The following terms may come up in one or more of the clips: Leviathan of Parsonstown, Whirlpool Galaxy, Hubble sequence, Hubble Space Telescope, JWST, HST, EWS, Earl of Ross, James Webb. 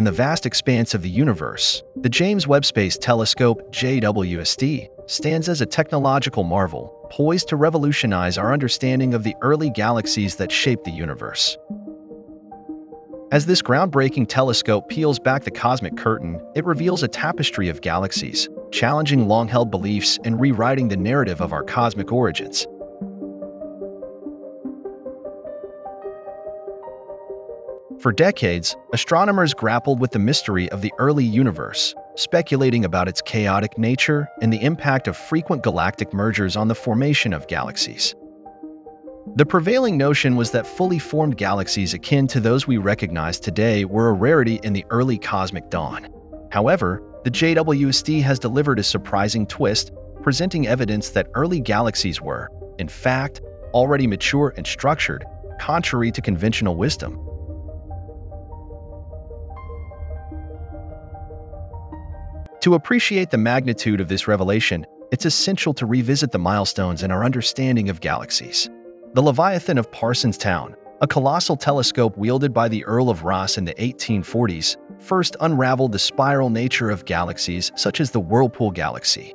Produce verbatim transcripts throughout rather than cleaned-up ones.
in the vast expanse of the universe, the James Webb Space Telescope J W S T stands as a technological marvel, poised to revolutionize our understanding of the early galaxies that shaped the universe. As this groundbreaking telescope peels back the cosmic curtain, it reveals a tapestry of galaxies, challenging long-held beliefs and rewriting the narrative of our cosmic origins. For decades, astronomers grappled with the mystery of the early universe, speculating about its chaotic nature and the impact of frequent galactic mergers on the formation of galaxies. The prevailing notion was that fully formed galaxies akin to those we recognize today were a rarity in the early cosmic dawn. However, the J W S T has delivered a surprising twist, presenting evidence that early galaxies were, in fact, already mature and structured, contrary to conventional wisdom. To appreciate the magnitude of this revelation, it's essential to revisit the milestones in our understanding of galaxies. The Leviathan of Parsonstown, a colossal telescope wielded by the Earl of Ross in the eighteen forties, first unraveled the spiral nature of galaxies such as the Whirlpool Galaxy.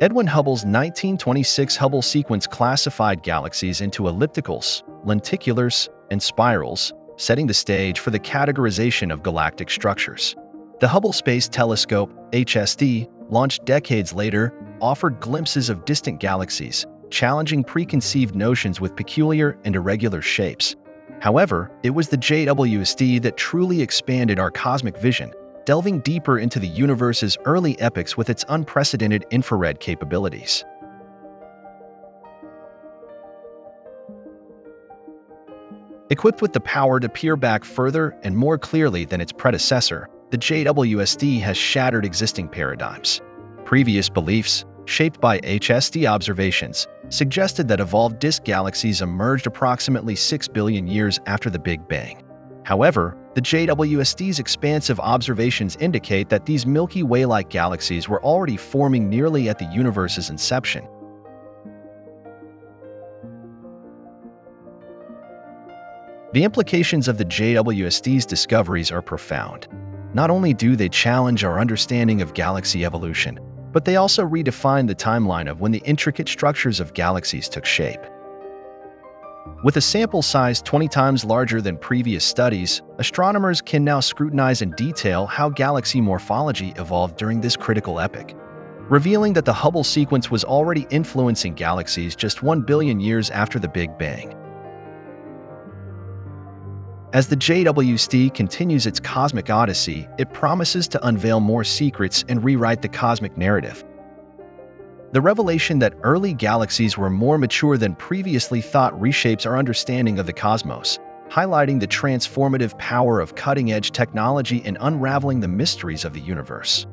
Edwin Hubble's nineteen twenty-six Hubble sequence classified galaxies into ellipticals, lenticulars, and spirals, setting the stage for the categorization of galactic structures. The Hubble Space Telescope, H S T, launched decades later, offered glimpses of distant galaxies, challenging preconceived notions with peculiar and irregular shapes. However, it was the J W S T that truly expanded our cosmic vision, delving deeper into the universe's early epochs with its unprecedented infrared capabilities. Equipped with the power to peer back further and more clearly than its predecessor, the J W S T has shattered existing paradigms. Previous beliefs, shaped by H S T observations, suggested that evolved disk galaxies emerged approximately six billion years after the Big Bang. However, the J W S T's expansive observations indicate that these Milky Way-like galaxies were already forming nearly at the universe's inception. The implications of the J W S T's discoveries are profound. Not only do they challenge our understanding of galaxy evolution, but they also redefine the timeline of when the intricate structures of galaxies took shape. With a sample size twenty times larger than previous studies, astronomers can now scrutinize in detail how galaxy morphology evolved during this critical epoch, revealing that the Hubble sequence was already influencing galaxies just one billion years after the Big Bang. As the J W S T continues its cosmic odyssey, it promises to unveil more secrets and rewrite the cosmic narrative. The revelation that early galaxies were more mature than previously thought reshapes our understanding of the cosmos, highlighting the transformative power of cutting-edge technology and unraveling the mysteries of the universe.